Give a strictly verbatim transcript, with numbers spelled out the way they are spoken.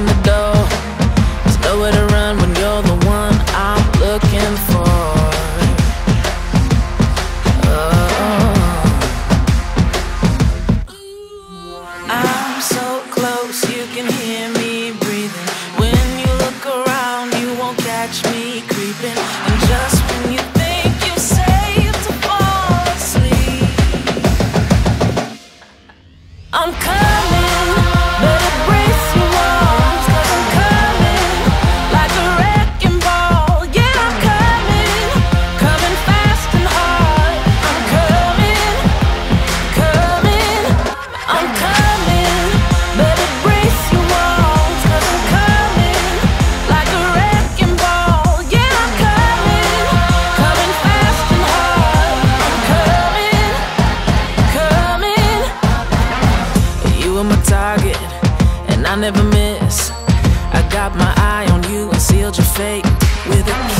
knocking the door. There's nowhere to run when you're the one I'm looking for. Oh. I'm so close, you can hear me breathing. When you look around, you won't catch me creeping. And just when you think you're safe to fall asleep, I'm coming. I never miss. I got my eye on you and sealed your fate with a